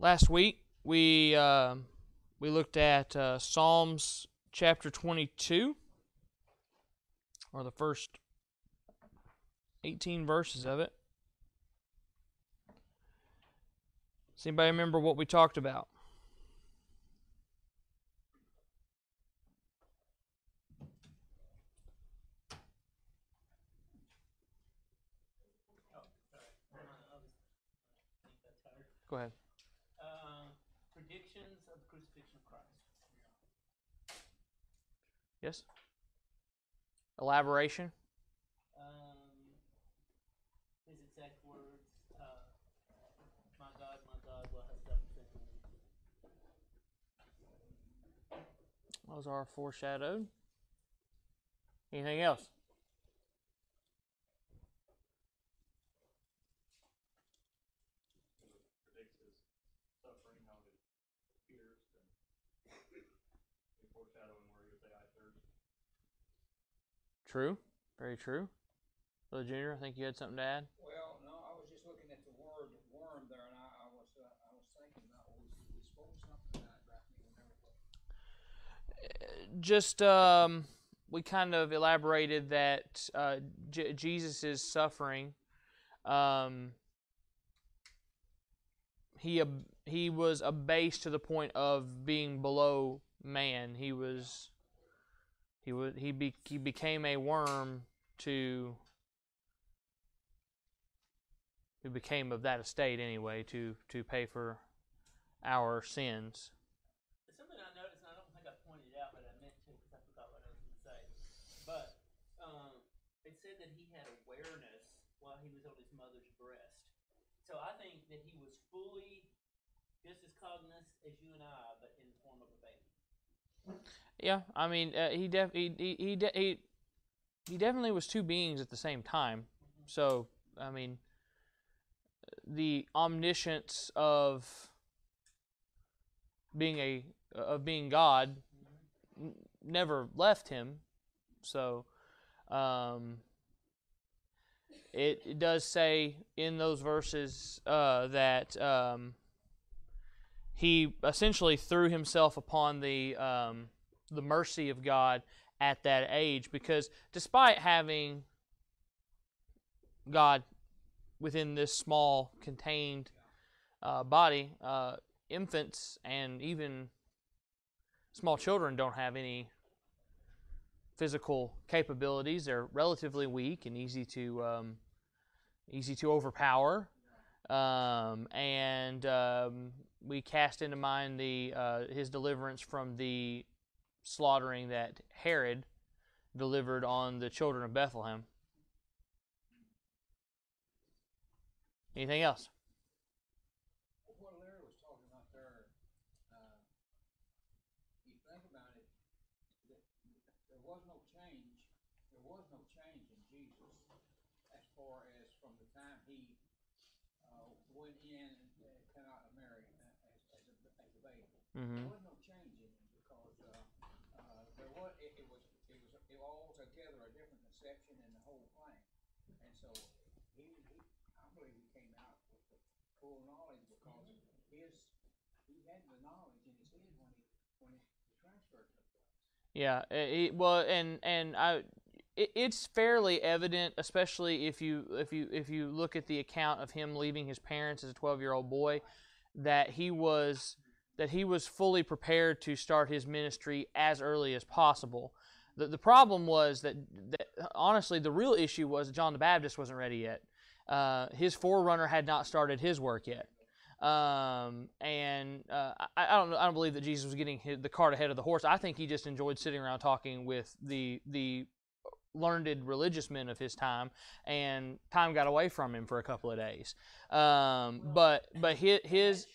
Last week we looked at Psalms chapter 22, or the first 18 verses of it. Does anybody remember what we talked about? Go ahead. Predictions of the crucifixion of Christ. Yes? Elaboration? His exact words, my God, what has done to me? Those are foreshadowed. Anything else? True. Very true. Brother Junior, I think you had something to add? Well, no, I was just looking at the word worm there, and I was thinking that we spoke something that I remember. Just, we kind of elaborated that Jesus' suffering, he was abased to the point of being below man. He became a worm who became of that estate anyway to pay for our sins. Something I noticed, and I don't think I pointed it out, but I meant to because I forgot what I was going to say. But it said that he had awareness while he was on his mother's breast. So I think that he was fully just as cognizant as you and I, but in the form of a baby. Yeah, I mean, he definitely was two beings at the same time. So, I mean, the omniscience of being God never left him. So, it does say in those verses that he essentially threw himself upon the mercy of God at that age, because despite having God within this small contained body, infants and even small children don't have any physical capabilities. They're relatively weak and easy to overpower. We cast into mind his deliverance from the slaughtering that Herod delivered on the children of Bethlehem. Anything else? What Larry was talking about there, you think about it, there was no change. There was no change in Jesus as far as from the time he went in and came out of Mary as a baby. Mm-hmm. There was no change in him because it was altogether a different conception in the whole thing, and so I believe he came out with the full knowledge because he had the knowledge in his head when he transferred to the place. Yeah, it's fairly evident, especially if you look at the account of him leaving his parents as a 12-year-old boy, that he was fully prepared to start his ministry as early as possible. The problem was that honestly, the real issue was that John the Baptist wasn't ready yet. His forerunner had not started his work yet, I don't believe that Jesus was getting the cart ahead of the horse. I think he just enjoyed sitting around talking with the learned religious men of his time, and time got away from him for a couple of days. But his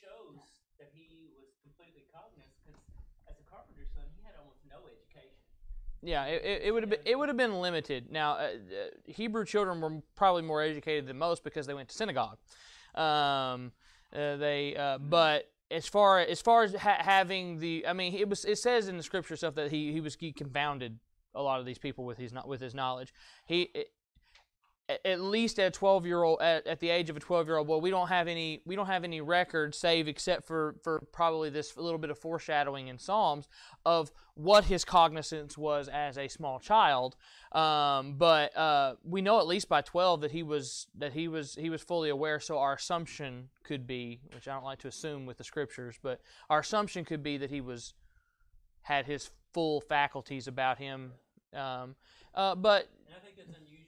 yeah, it would have been limited. Now, Hebrew children were probably more educated than most because they went to synagogue. But as far as having the, I mean, it says in the scripture stuff that he confounded a lot of these people with his knowledge. at least at a 12-year-old, at the age of a 12-year-old boy, we don't have any record, save except for probably this little bit of foreshadowing in Psalms of what his cognizance was as a small child. But we know at least by 12 that he was fully aware. So our assumption could be, which I don't like to assume with the scriptures, but our assumption could be that he was had his full faculties about him. But and I think that's unusual.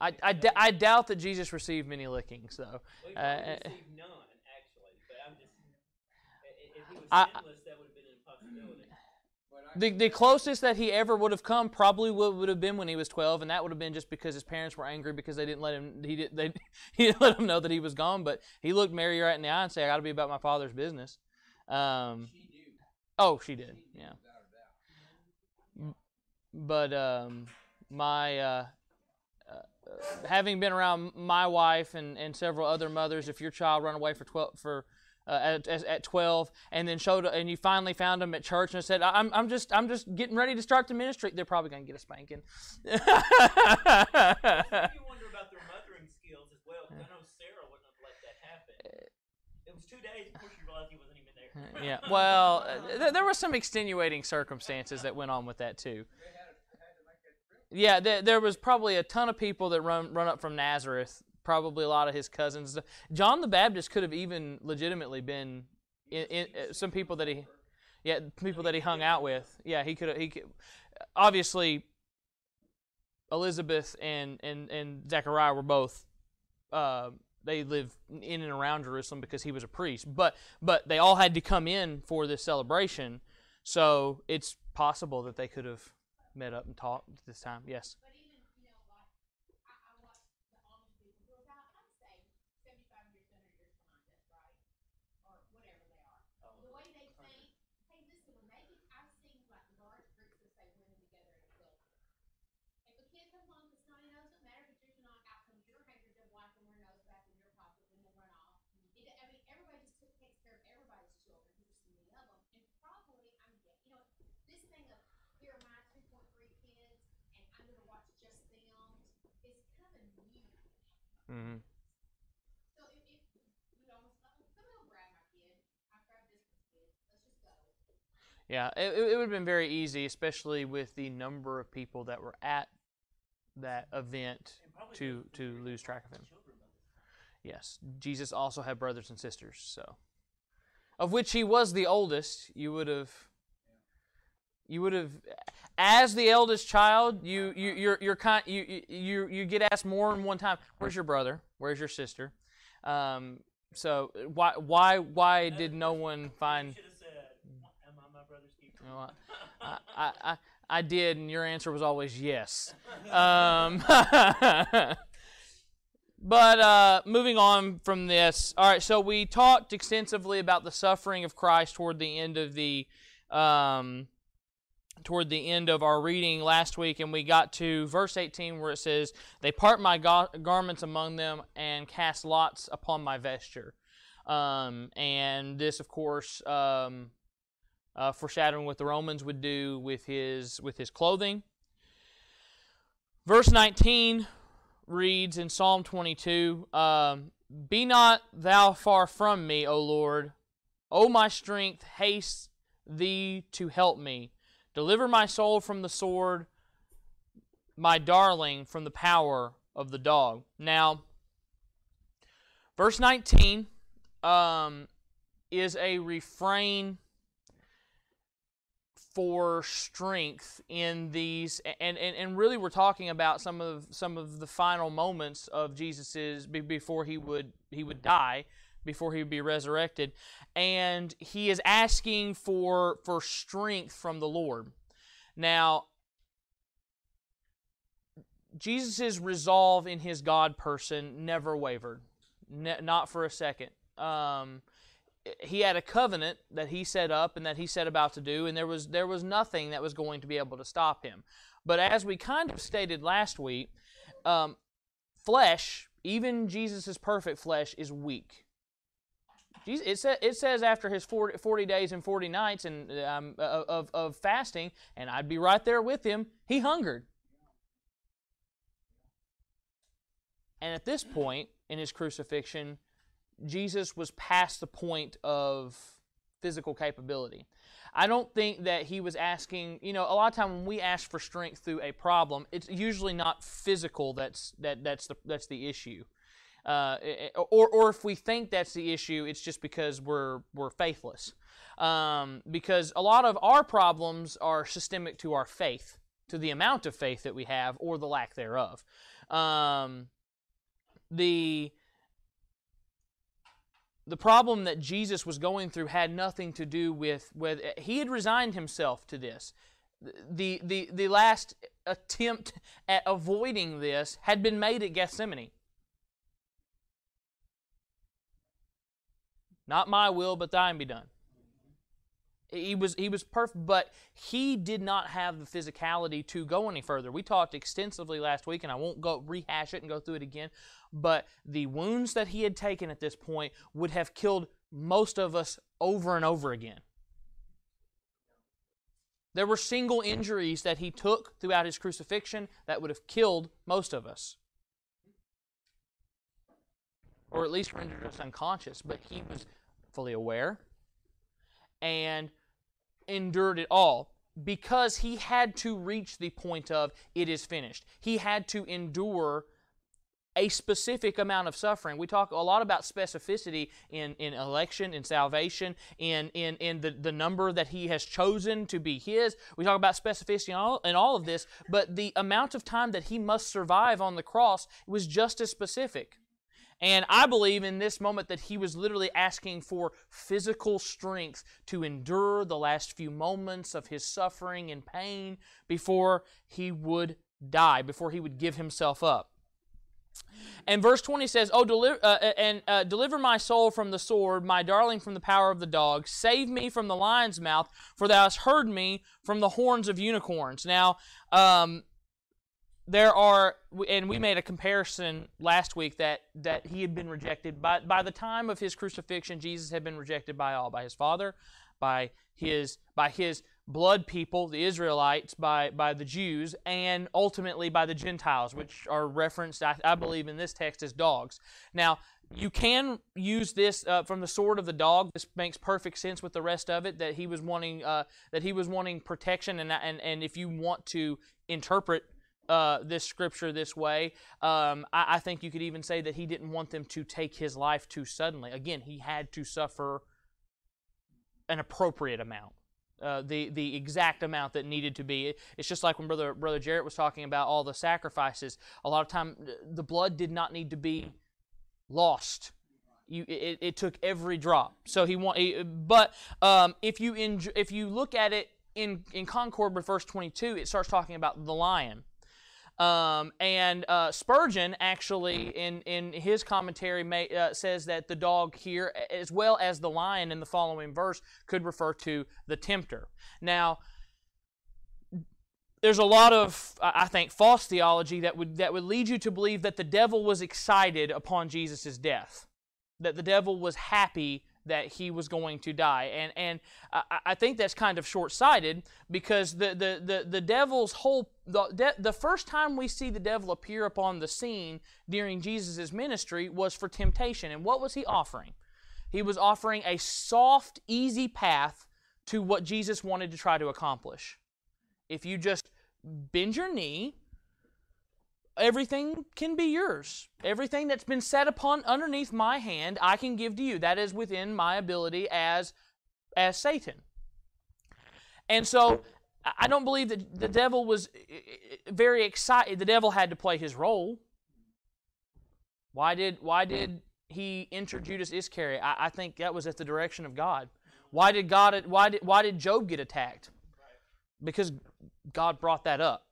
I doubt that Jesus received many lickings, though. Well, he received none, actually. But I'm just, if he was sinless, that would have been an impossibility. The closest that he ever would have come probably would have been when he was 12, and that would have been just because his parents were angry because they didn't let him. He didn't let him know that he was gone. But he looked Mary right in the eye and said, "I got to be about my father's business." She knew. Oh, she did. Yeah. But my. Having been around my wife and several other mothers, if your child ran away at 12 and then showed and you finally found them at church and said, "I'm just getting ready to start the ministry," they're probably going to get a spanking. You wonder about their mothering skills as well, because I know Sarah wouldn't have let that happen. It was 2 days before she realized he wasn't even there. Yeah, well, there were some extenuating circumstances that went on with that too. Yeah, there was probably a ton of people that run up from Nazareth, probably a lot of his cousins. John the Baptist could have even legitimately been in some people that he hung out with. Yeah, he could obviously Elizabeth and Zechariah were both they lived in and around Jerusalem because he was a priest, but they all had to come in for this celebration. So it's possible that they could have met up and talked this time. Yes. But even, you know, like I watched the almond people who are about, I'd say, 75 years, 100 years behind us, right? Or whatever they are. The way they think, hey, listen, maybe I've seen like large groups that say women together in the wilderness. If a kid comes along with snotty nose, no matter if you're not, out comes your hundreds of wife and your nose back in your pocket and we'll run off. I mean, everybody just takes care of everybody's children. There's so many of them. And probably, I mean, you know, this thing of here are my Mm-hmm. So if you almost someone grab my kid, I grab this kid, let's just go. Yeah, it would have been very easy, especially with the number of people that were at that event, to lose track of him. Yes, Jesus also had brothers and sisters, so of which he was the oldest. You would have, as the eldest child, you get asked more than one time, "Where's your brother? Where's your sister?" So why did no one find? You should have said, "Am I my brother's keeper?" You know, I did, and your answer was always yes. But moving on from this, all right. So we talked extensively about the suffering of Christ toward the end of the. Toward the end of our reading last week, and we got to verse 18 where it says, "They part my garments among them and cast lots upon my vesture." And this, of course, foreshadowing what the Romans would do with his clothing. Verse 19 reads in Psalm 22, "Be not thou far from me, O Lord. O my strength, haste thee to help me. Deliver my soul from the sword, my darling from the power of the dog." Now, verse 19 is a refrain for strength in these, and really we're talking about some of the final moments of Jesus's before he would die, before he would be resurrected, and he is asking for strength from the Lord. Now, Jesus' resolve in his God person never wavered, not for a second. He had a covenant that he set up and that he set about to do, and there was nothing that was going to be able to stop him. But as we kind of stated last week, flesh, even Jesus' perfect flesh, is weak. It says after his 40 days and 40 nights and, of fasting, and I'd be right there with him, he hungered. And at this point in his crucifixion, Jesus was past the point of physical capability. I don't think that he was asking, you know, a lot of time when we ask for strength through a problem, it's usually not physical that's the issue. Or if we think that's the issue, it's just because we're faithless. Because a lot of our problems are systemic to our faith, to the amount of faith that we have or the lack thereof. The problem that Jesus was going through had nothing to do with he had resigned himself to this. The last attempt at avoiding this had been made at Gethsemane. Not my will, but thine be done. He was perfect, but he did not have the physicality to go any further. We talked extensively last week, and I won't go rehash it and go through it again, but the wounds that he had taken at this point would have killed most of us over and over again. There were single injuries that he took throughout his crucifixion that would have killed most of us, or at least rendered us unconscious, but he was fully aware and endured it all because he had to reach the point of it is finished. He had to endure a specific amount of suffering. We talk a lot about specificity in election, in salvation, in the number that he has chosen to be his. We talk about specificity in all of this, but the amount of time that he must survive on the cross was just as specific. And I believe in this moment that he was literally asking for physical strength to endure the last few moments of his suffering and pain before he would die, before he would give himself up. And verse 20 says, "Oh, deliver my soul from the sword, my darling from the power of the dog. Save me from the lion's mouth, for thou hast heard me from the horns of unicorns." Now, there are, and we made a comparison last week that he had been rejected. By the time of his crucifixion, Jesus had been rejected by all, by his father, by his blood people, the Israelites, by the Jews, and ultimately by the Gentiles, which are referenced, I believe, in this text as dogs. Now, you can use this from the sword of the dog. This makes perfect sense with the rest of it, that he was wanting protection, and if you want to interpret this scripture this way, I think you could even say that he didn't want them to take his life too suddenly. Again, he had to suffer an appropriate amount, the exact amount that needed to be. It's just like when Brother Jarrett was talking about all the sacrifices. A lot of time, the blood did not need to be lost. It took every drop. So if you look at it in concord with verse 22, it starts talking about the lion. Spurgeon actually, in his commentary, says that the dog here, as well as the lion in the following verse, could refer to the tempter. Now, there's a lot of, I think, false theology that would lead you to believe that the devil was excited upon Jesus' death, that the devil was happy that he was going to die. And I think that's kind of short-sighted, because the devil's whole... The first time we see the devil appear upon the scene during Jesus' ministry was for temptation. And what was he offering? He was offering a soft, easy path to what Jesus wanted to try to accomplish. If you just bend your knee, everything can be yours. Everything that's been set upon underneath my hand, I can give to you. That is within my ability as Satan. And so I don't believe that the devil was very excited. The devil had to play his role. Why did he enter Judas Iscariot? I think that was at the direction of God. Why did Job get attacked? Because God brought that up.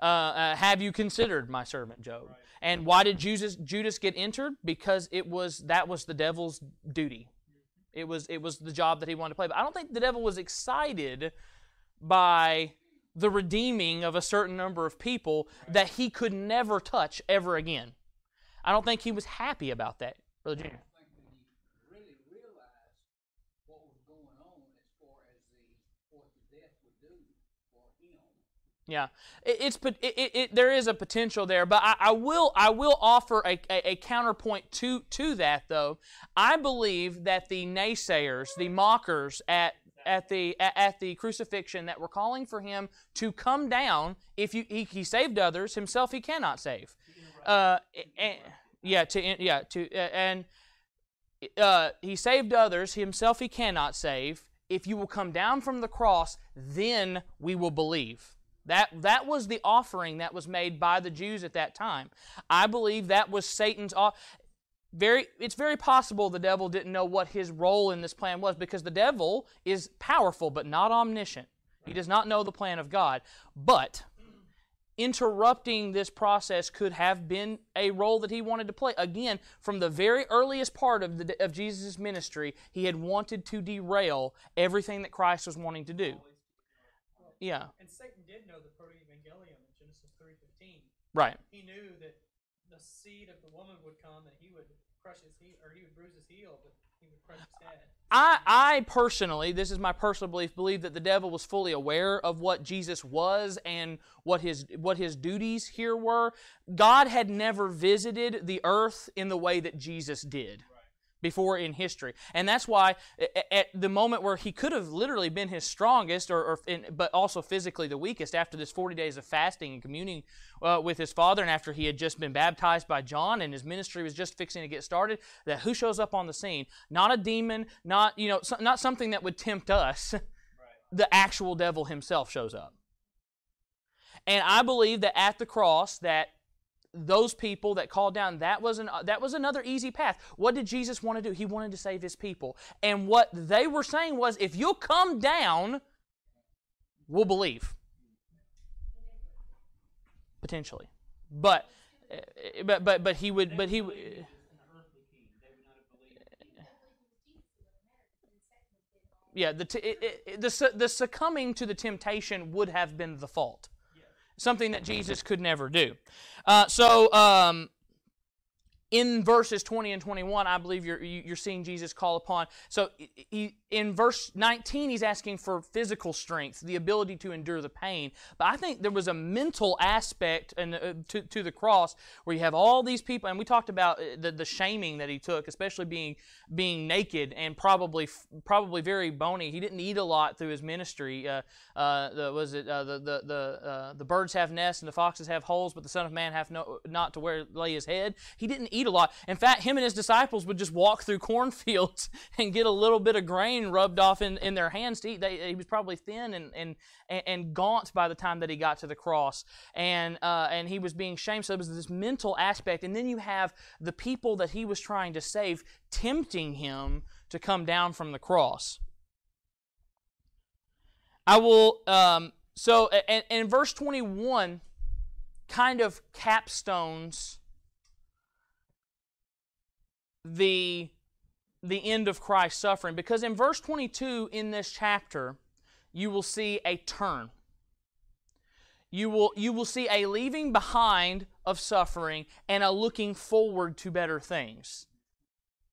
Have you considered my servant Job? Right. And why did Judas get entered? Because that was the devil's duty. It was the job that he wanted to play. But I don't think the devil was excited by the redeeming of a certain number of people that he could never touch ever again. I don't think he was happy about that, Brother Junior. Yeah, there is a potential there, but I will offer a counterpoint to that though. I believe that the naysayers, the mockers at the crucifixion that were calling for him to come down, he saved others, himself he cannot save. He saved others, himself he cannot save. If you will come down from the cross, then we will believe. That was the offering that was made by the Jews at that time. I believe that was Satan's offering. It's very possible the devil didn't know what his role in this plan was, because the devil is powerful but not omniscient. He does not know the plan of God. But interrupting this process could have been a role that he wanted to play. Again, from the very earliest part of Jesus' ministry, he had wanted to derail everything that Christ was wanting to do. Yeah. And Satan did know the proto-evangelium in Genesis 3:15. Right. He knew that the seed of the woman would come, and he would crush his heel, or he would bruise his heel, but he would crush his head. I personally, this is my personal belief, believe that the devil was fully aware of what Jesus was and what his duties here were. God had never visited the earth in the way that Jesus did. Before in history. And that's why at the moment where he could have literally been his strongest, but also physically the weakest, after this 40 days of fasting and communing with his Father, and after he had just been baptized by John and his ministry was just fixing to get started, that who shows up on the scene? Not a demon, not something that would tempt us. Right. The actual devil himself shows up. And I believe that at the cross that those people that called down, that was another easy path. What did Jesus want to do? He wanted to save his people. And what they were saying was, if you'll come down, we'll believe. Potentially. But he would... But he would... Yeah, the succumbing to the temptation would have been the fault. Something that Jesus could never do. In verses 20 and 21, I believe you're seeing Jesus call upon. So in verse 19, he's asking for physical strength, the ability to endure the pain. But I think there was a mental aspect to the cross where you have all these people, and we talked about the shaming that he took, especially being naked and probably very bony. He didn't eat a lot through his ministry. The birds have nests and the foxes have holes, but the Son of Man hath not to where lay his head. He didn't eat a lot. In fact, him and his disciples would just walk through cornfields and get a little bit of grain rubbed off in their hands to eat. He was probably thin and gaunt by the time that he got to the cross, and he was being shamed. So there was this mental aspect, and then you have the people that he was trying to save tempting him to come down from the cross. And verse 21 kind of capstones the end of Christ's suffering, because in verse 22 in this chapter you will see a turn. You will see a leaving behind of suffering and a looking forward to better things,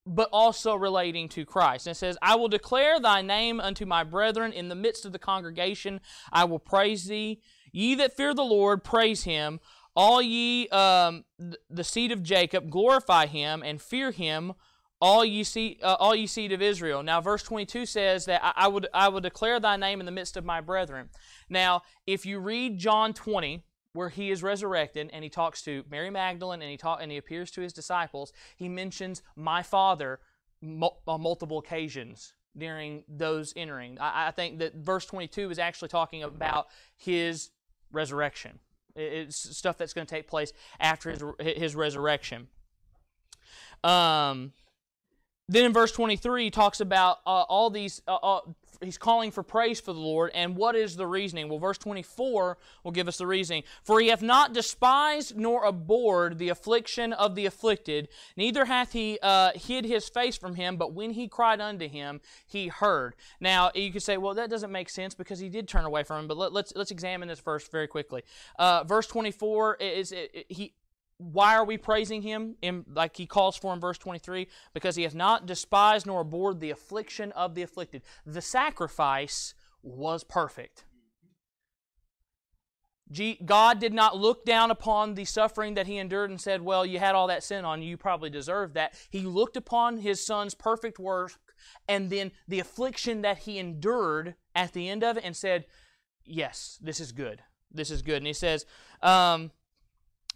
but also relating to Christ. And it says, "I will declare thy name unto my brethren. In the midst of the congregation I will praise thee. Ye that fear the Lord, praise him. All ye the seed of Jacob, glorify him and fear him, all ye seed of Israel." Now, verse 22 says that I will declare thy name in the midst of my brethren. Now, if you read John 20, where he is resurrected and he talks to Mary Magdalene and he appears to his disciples, he mentions my Father on multiple occasions during those entering. I think that verse 22 is actually talking about his resurrection. It's stuff that's going to take place after his resurrection. Then in verse 23, he talks about all these he's calling for praise for the Lord. And what is the reasoning? Well, verse 24 will give us the reasoning. For he hath not despised nor abhorred the affliction of the afflicted, neither hath he hid his face from him, but when he cried unto him, he heard. Now, you could say, well, that doesn't make sense because he did turn away from him. But let's examine this verse very quickly. Verse 24 is why are we praising him? Like he calls for in verse 23, because he hath not despised nor abhorred the affliction of the afflicted. The sacrifice was perfect. God did not look down upon the suffering that he endured and said, well, you had all that sin on you, you probably deserved that. He looked upon his son's perfect work and then the affliction that he endured at the end of it and said, yes, this is good. This is good. And he says,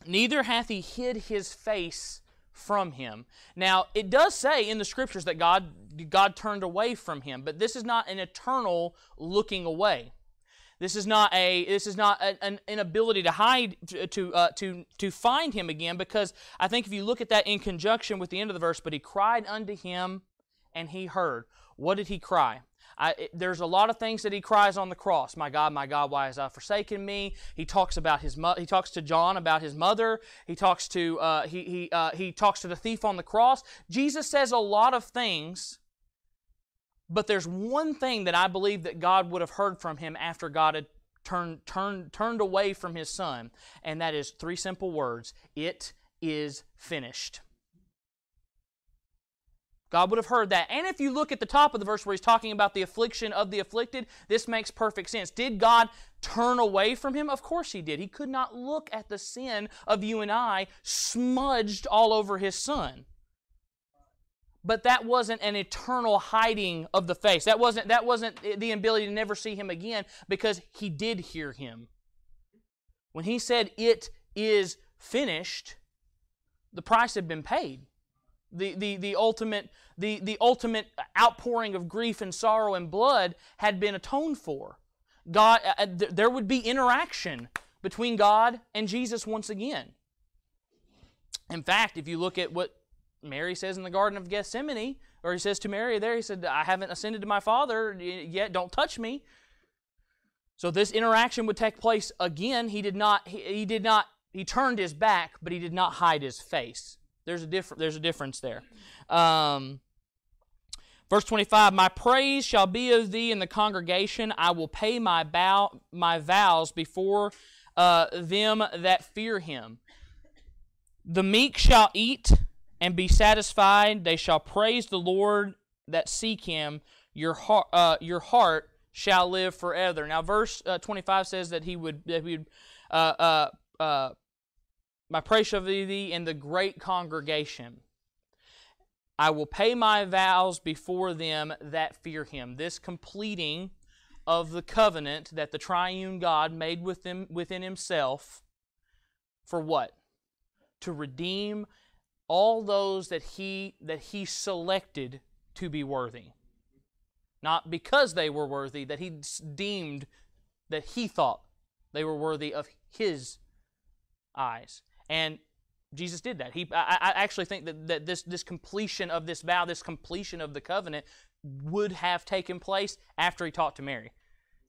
neither hath he hid his face from him. Now, it does say in the Scriptures that God turned away from him, but this is not an eternal looking away. This is not an inability to hide to find him again, because I think if you look at that in conjunction with the end of the verse, but he cried unto him and he heard. What did he cry? There's a lot of things that he cries on the cross. My God, why hast thou forsaken me? He talks about he talks to John about his mother. He talks to he talks to the thief on the cross. Jesus says a lot of things, but there's one thing that I believe that God would have heard from him after God had turned away from his son, and that is three simple words: "It is finished." God would have heard that. And if you look at the top of the verse where he's talking about the affliction of the afflicted, this makes perfect sense. Did God turn away from him? Of course he did. He could not look at the sin of you and I smudged all over his son. But that wasn't an eternal hiding of the face. That wasn't the ability to never see him again, because he did hear him. When he said, "It is finished," the price had been paid. The ultimate outpouring of grief and sorrow and blood had been atoned for. God, there would be interaction between God and Jesus once again. In fact, if you look at what Mary says in the Garden of Gethsemane, or he says to Mary there, he said, "I haven't ascended to my Father yet, don't touch me." So this interaction would take place again. He turned his back, but he did not hide his face. There's a difference there. Verse 25, "My praise shall be of thee in the congregation. I will pay my vows before them that fear him. The meek shall eat and be satisfied. They shall praise the Lord that seek him. Your heart shall live forever." Now, verse 25 says that he would "My praise shall be thee in the great congregation. I will pay my vows before them that fear him." This completing of the covenant that the triune God made with them within himself, for what? To redeem all those that he selected to be worthy. Not because they were worthy, that he deemed, that he thought they were worthy of his eyes. And Jesus did that. I actually think that this completion of this vow, this completion of the covenant, would have taken place after he talked to Mary.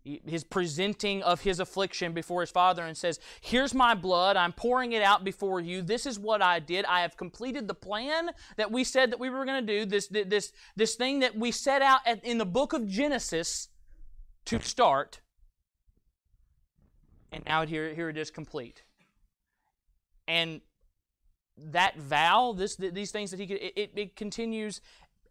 His presenting of his affliction before his Father and says, "Here's my blood. I'm pouring it out before you. This is what I did. I have completed the plan that we said that we were going to do, this thing that we set out in the book of Genesis to start. And now here it is complete." And that vow, these things that he could, it continues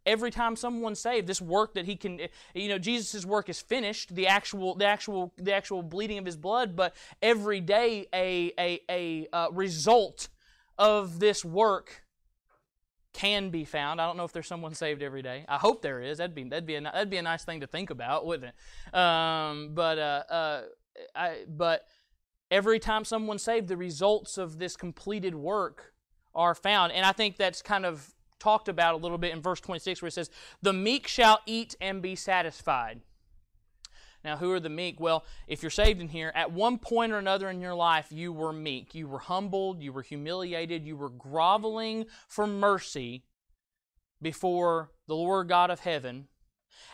every time someone's saved. This work that he can, Jesus' work is finished. The actual bleeding of his blood, but every day a result of this work can be found. I don't know if there's someone saved every day. I hope there is. That'd be a nice thing to think about, wouldn't it? Every time someone's saved, the results of this completed work are found. And I think that's kind of talked about a little bit in verse 26, where it says, "The meek shall eat and be satisfied." Now, who are the meek? Well, if you're saved in here, at one point or another in your life, you were meek. You were humbled. You were humiliated. You were groveling for mercy before the Lord God of heaven.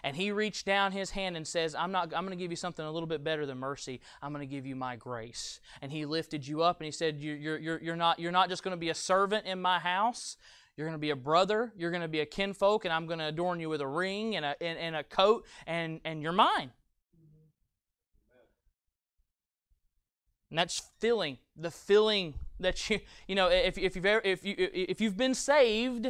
And he reached down his hand and says, I'm going to give you something a little bit better than mercy. I'm going to give you my grace. And he lifted you up and he said, you're not just going to be a servant in my house. You're going to be a brother. You're going to be a kinfolk, and I'm going to adorn you with a ring and a coat, and you're mine. And that's filling, the filling that you know, if you've been saved,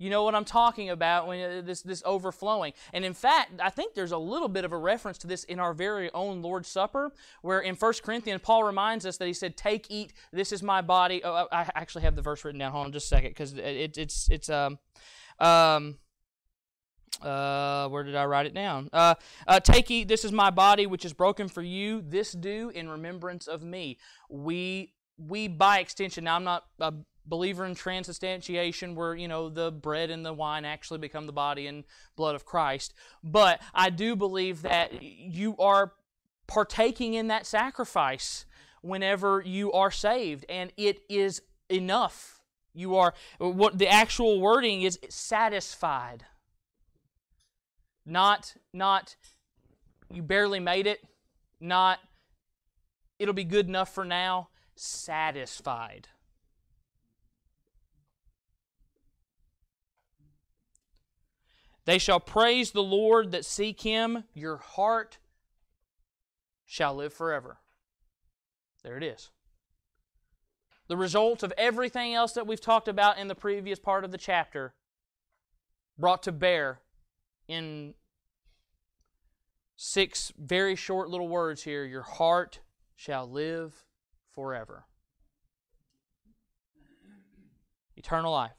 you know what I'm talking about when this overflowing. And in fact, I think there's a little bit of a reference to this in our very own Lord's Supper, where in 1 Corinthians, Paul reminds us that he said, take, eat, this is my body. Oh, I actually have the verse written down. Hold on just a second, because where did I write it down? Take, eat, this is my body, which is broken for you. This do in remembrance of me. We by extension, now I'm not a believer in transubstantiation, where, you know, the bread and the wine actually become the body and blood of Christ. But I do believe that you are partaking in that sacrifice whenever you are saved, and it is enough. You are, what the actual wording is, satisfied. Not you barely made it, not it'll be good enough for now, satisfied. They shall praise the Lord that seek Him. Your heart shall live forever. There it is. The result of everything else that we've talked about in the previous part of the chapter brought to bear in 6 very short little words here. Your heart shall live forever. Eternal life.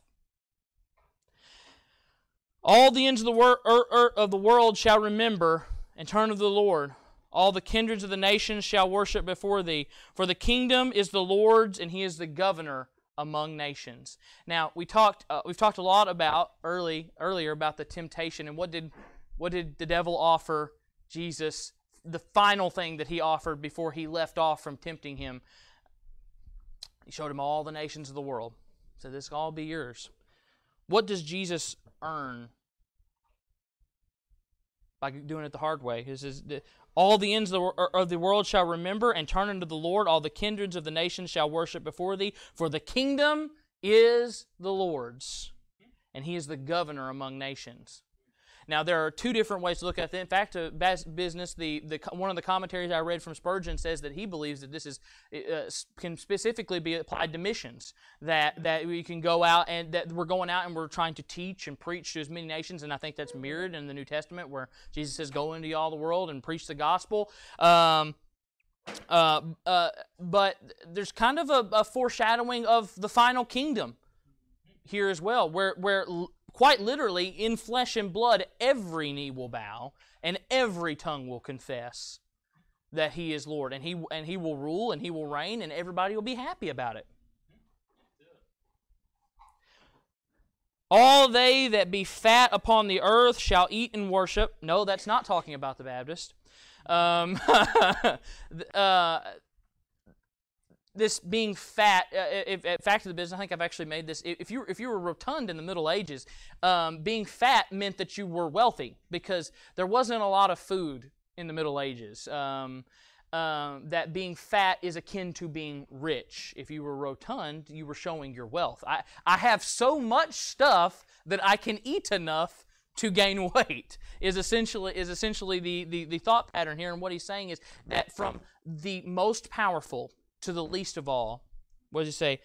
All the ends of the world shall remember and turn to the Lord. All the kindreds of the nations shall worship before thee. For the kingdom is the Lord's, and He is the governor among nations. Now we've talked a lot about earlier about the temptation, and what did the devil offer Jesus? The final thing that he offered before he left off from tempting Him. He showed him all the nations of the world. So this can all be yours. What does Jesus earn by doing it the hard way? It says, all the ends of the world shall remember and turn unto the Lord. All the kindreds of the nations shall worship before thee. For the kingdom is the Lord's, and He is the governor among nations. Now, there are 2 different ways to look at that. In fact, to business, one of the commentaries I read from Spurgeon says that he believes that this is can specifically be applied to missions, that we can go out and that we're going out and we're trying to teach and preach to as many nations, and I think that's mirrored in the New Testament where Jesus says, go into all the world and preach the gospel. But there's kind of a foreshadowing of the final kingdom here as well, where quite literally, in flesh and blood, every knee will bow and every tongue will confess that He is Lord. And He will rule and He will reign, and everybody will be happy about it. All they that be fat upon the earth shall eat and worship. No, that's not talking about the Baptist. This being fat, fact of the business, I think I've actually made this. If you were rotund in the Middle Ages, being fat meant that you were wealthy, because there wasn't a lot of food in the Middle Ages. That being fat is akin to being rich. If you were rotund, you were showing your wealth. I have so much stuff that I can eat enough to gain weight is essentially the thought pattern here. And what he's saying is that from the most powerful to the least of all, what does it say?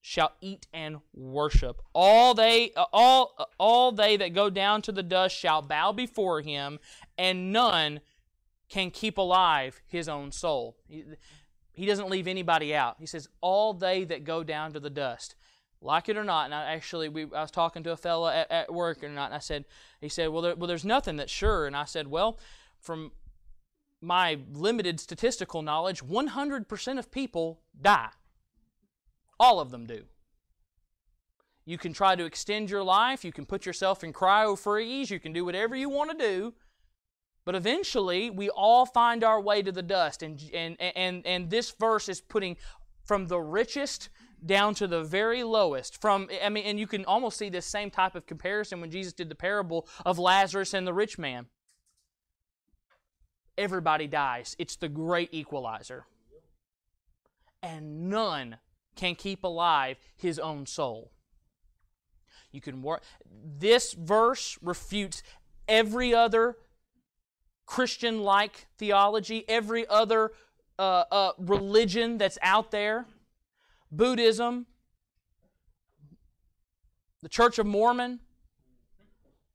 Shall eat and worship. All they that go down to the dust shall bow before Him, and none can keep alive his own soul. He doesn't leave anybody out. He says, all they that go down to the dust. Like it or not, and I was talking to a fella at work or not, and he said, well, there's nothing that's sure. And I said, well, from my limited statistical knowledge, 100% of people die. All of them do. You can try to extend your life, you can put yourself in cryo-freeze, you can do whatever you want to do, but eventually we all find our way to the dust. And this verse is putting from the richest down to the very lowest. And you can almost see this same type of comparison when Jesus did the parable of Lazarus and the rich man. Everybody dies. It's the great equalizer. And none can keep alive his own soul. You can work. This verse refutes every other Christian-like theology, every other religion that's out there. Buddhism, the Church of Mormon,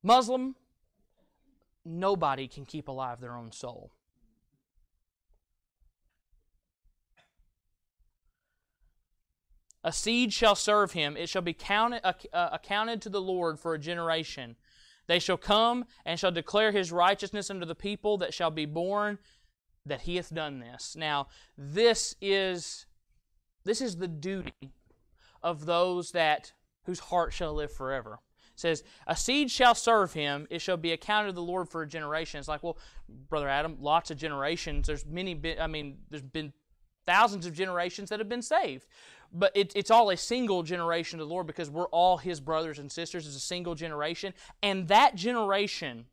Muslim. Nobody can keep alive their own soul. A seed shall serve him. It shall be accounted to the Lord for a generation. They shall come and shall declare his righteousness unto the people that shall be born, that he hath done this. Now, this is the duty of those whose heart shall live forever. It says, a seed shall serve him. It shall be accounted to the Lord for a generation. It's like, well, Brother Adam, lots of generations. There's been thousands of generations that have been saved. But it's all a single generation to the Lord, because we're all his brothers and sisters. It's a single generation. And that generation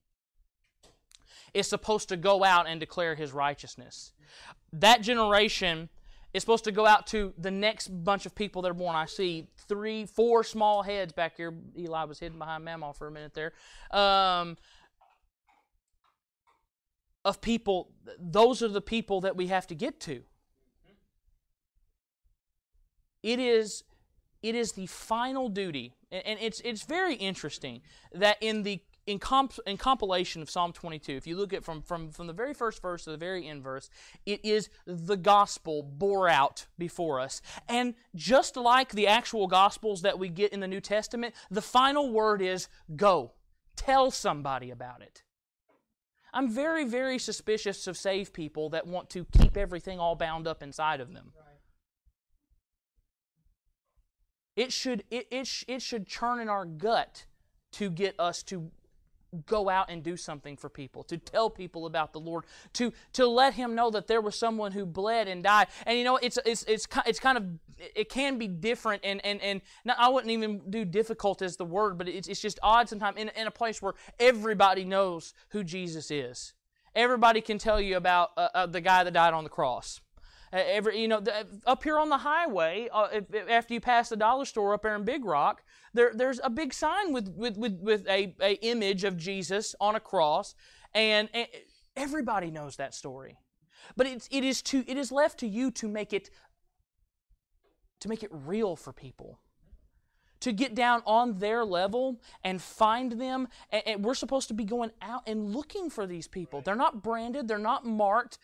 is supposed to go out and declare his righteousness. That generation is supposed to go out to the next bunch of people that are born. I see 3, 4 small heads back here. Eli was hidden behind Mamaw for a minute there. Of people, those are the people that we have to get to. It is the final duty, and it's very interesting that in compilation of Psalm 22, if you look at from the very first verse to the very end verse, it is the gospel bore out before us. And just like the actual gospels that we get in the New Testament, the final word is go. Tell somebody about it. I'm very, very suspicious of saved people that want to keep everything all bound up inside of them. It should churn in our gut to get us to go out and do something for people, to tell people about the Lord, to let him know that there was someone who bled and died. And you know, it's kind of, it can be different, and not, I wouldn't even do difficult as the word, but it's just odd sometimes in a place where everybody knows who Jesus is. Everybody can tell you about the guy that died on the cross. Up here on the highway, after you pass the dollar store up there in Big Rock, there's a big sign with a image of Jesus on a cross, and everybody knows that story. But it is left to you to make it real for people, to get down on their level and find them. And we're supposed to be going out and looking for these people. Right. They're not branded. They're not marked.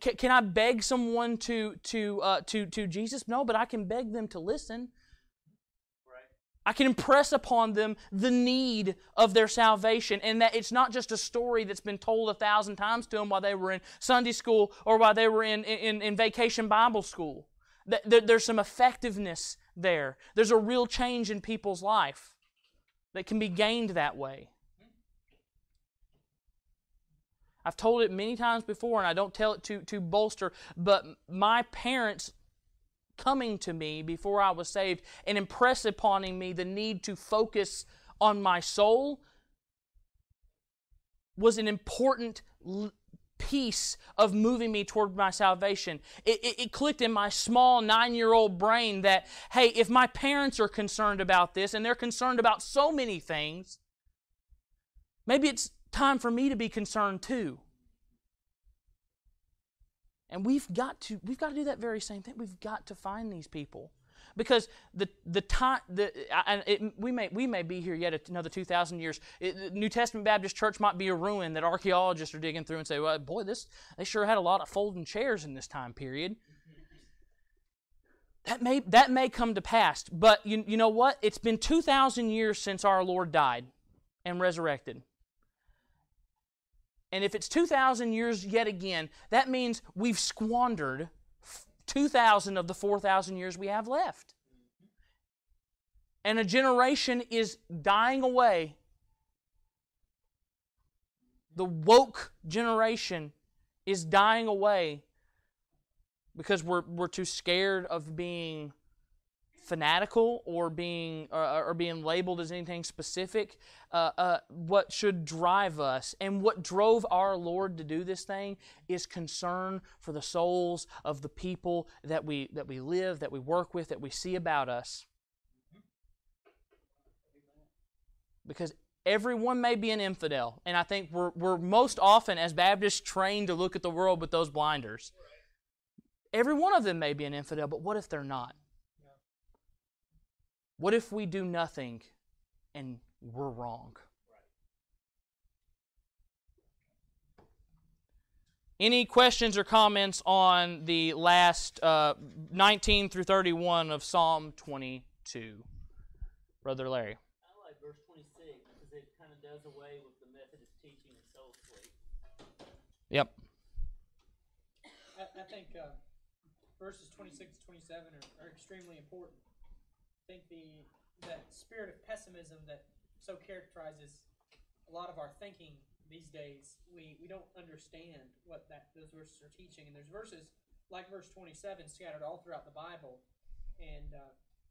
Can I beg someone to Jesus? No, but I can beg them to listen. Right. I can impress upon them the need of their salvation, and that it's not just a story that's been told 1,000 times to them while they were in Sunday school or while they were in vacation Bible school. There's some effectiveness there. There's a real change in people's life that can be gained that way. I've told it many times before, and I don't tell it to bolster, but my parents coming to me before I was saved and impressed upon me the need to focus on my soul was an important piece of moving me toward my salvation. It clicked in my small 9-year-old brain that, hey, if my parents are concerned about this, and they're concerned about so many things, maybe it's time for me to be concerned too. And we've got to do that very same thing. We've got to find these people, because we may be here yet another 2,000 years. The New Testament Baptist Church might be a ruin that archaeologists are digging through and say, well, boy, they sure had a lot of folding chairs in this time period. That may come to pass, but you know what? It's been 2,000 years since our Lord died and resurrected. And if it's 2,000 years yet again, that means we've squandered 2,000 of the 4,000 years we have left. And a generation is dying away. The woke generation is dying away because we're too scared of being fanatical or being labeled as anything specific. What should drive us and what drove our Lord to do this thing is concern for the souls of the people that we live, that we work with, that we see about us. Because everyone may be an infidel, and I think we're most often as Baptists trained to look at the world with those blinders. Every one of them may be an infidel, but what if they're not? What if we do nothing and we're wrong? Any questions or comments on the last 19 through 31 of Psalm 22? Brother Larry. Away with the method of teaching and soul sleep. Yep. I think verses 26 to 27 are extremely important. I think that spirit of pessimism that so characterizes a lot of our thinking these days, we don't understand what those verses are teaching. And there's verses like verse 27 scattered all throughout the Bible. And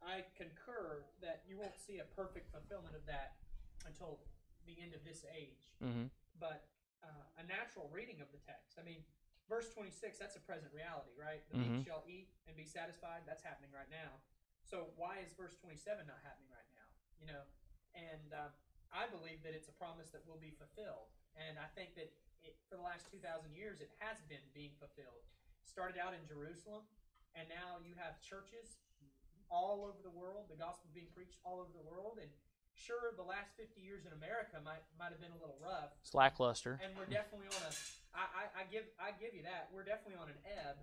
I concur that you won't see a perfect fulfillment of that until the end of this age. Mm-hmm. But a natural reading of the text. I mean, verse 26, that's a present reality, right? The meek shall eat and be satisfied. That's happening right now. So why is verse 27 not happening right now? You know, and I believe that it's a promise that will be fulfilled. And I think that for the last 2,000 years, it has been being fulfilled. It started out in Jerusalem, and now you have churches all over the world, the gospel being preached all over the world, and sure, the last 50 years in America might have been a little rough. It's lackluster. And we're definitely on a, I give you that, we're definitely on an ebb,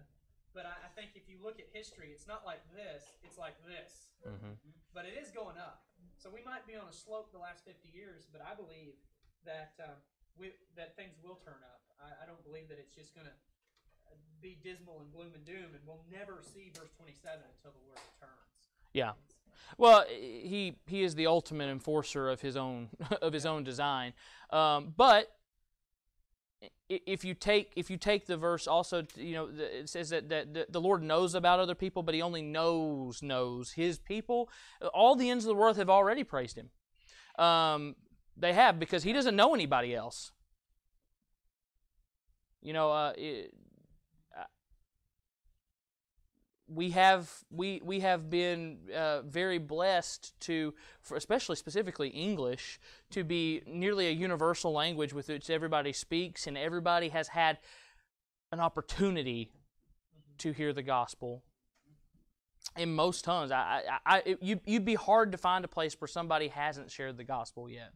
but I think if you look at history, it's not like this, it's like this. Mm-hmm. But it is going up. So we might be on a slope the last 50 years, but I believe that that things will turn up. I don't believe that it's just going to be dismal and gloom and doom, and we'll never see verse 27 until the world turns. Yeah. Well, he is the ultimate enforcer of his own design. But if you take the verse also, you know, it says that the Lord knows about other people, but He only knows His people. All the ends of the earth have already praised Him. They have, because He doesn't know anybody else. You know. We have been very blessed to, especially specifically English, to be nearly a universal language with which everybody speaks, and everybody has had an opportunity to hear the gospel in most tongues. You'd be hard to find a place where somebody hasn't shared the gospel yet.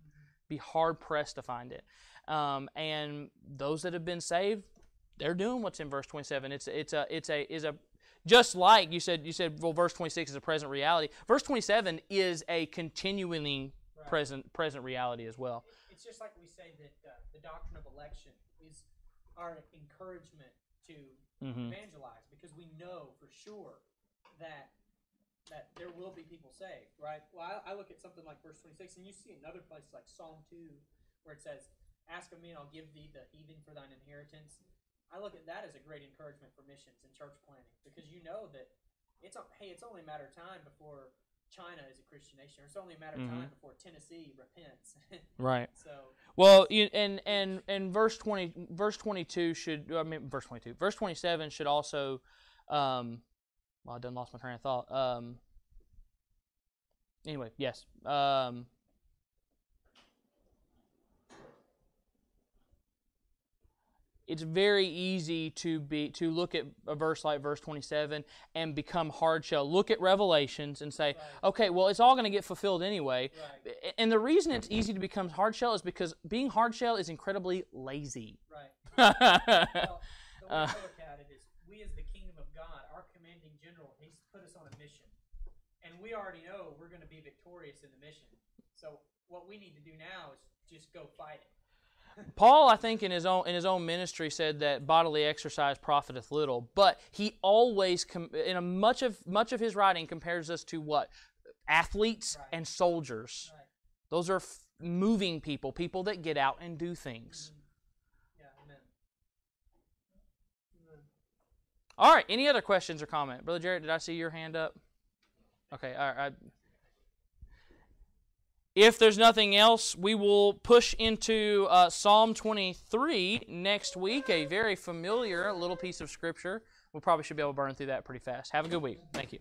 Be hard pressed to find it. And those that have been saved, they're doing what's in verse 27. Just like you said, well, verse 26 is a present reality. Verse 27 is a continuing present reality as well. It's just like we say that the doctrine of election is our encouragement to evangelize, because we know for sure that there will be people saved, right? Well, I look at something like verse 26, and you see another place like Psalm 2, where it says, "Ask of me, and I'll give thee the heathen for thine inheritance." I look at that as a great encouragement for missions and church planning, because you know that it's only a matter of time before China is a Christian nation, or it's only a matter of time before Tennessee repents. Right. So well, and verse 27 should also, well, I done lost my train of thought. Anyway, yes. It's very easy to look at a verse like verse 27 and become hard shell. Look at Revelations and say, okay, well, it's all going to get fulfilled anyway. Right. And the reason it's easy to become hard shell is because being hard shell is incredibly lazy. Right. Well, the way I look at it is, we as the kingdom of God, our commanding general, He's put us on a mission. And we already know we're going to be victorious in the mission. So what we need to do now is just go fight it. Paul, I think, in his own ministry said that bodily exercise profiteth little, but he always, in much of his writing, compares us to what? Athletes and soldiers. Right. Those are moving people, people that get out and do things. Yeah, amen. All right, any other questions or comment? Brother Jarrett, did I see your hand up? Okay, all right. If there's nothing else, we will push into Psalm 23 next week, a very familiar little piece of Scripture. We probably should be able to burn through that pretty fast. Have a good week. Thank you.